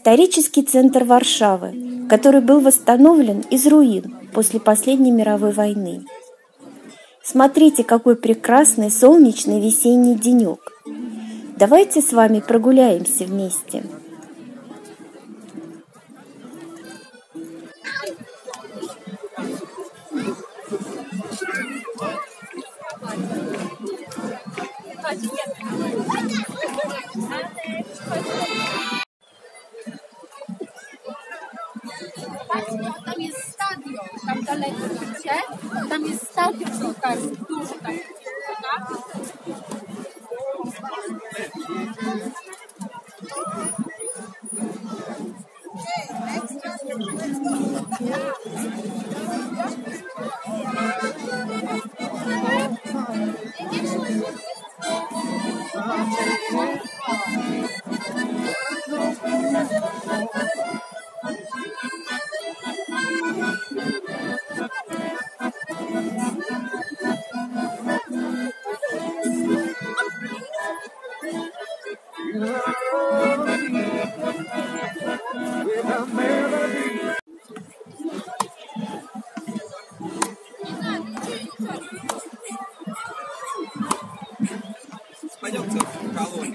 Исторический центр Варшавы, который был восстановлен из руин после последней мировой войны. Смотрите, какой прекрасный солнечный весенний денек. Давайте с вами прогуляемся вместе. Tam jest stadion, tam daleko idzie, tam jest stadion piłkarski, dużo tam jest, prawda? Пойдемте в колонию.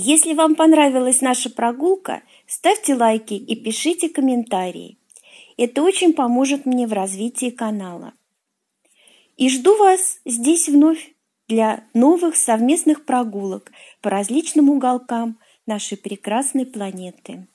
Если вам понравилась наша прогулка, ставьте лайки и пишите комментарии. Это очень поможет мне в развитии канала. И жду вас здесь вновь для новых совместных прогулок по различным уголкам нашей прекрасной планеты.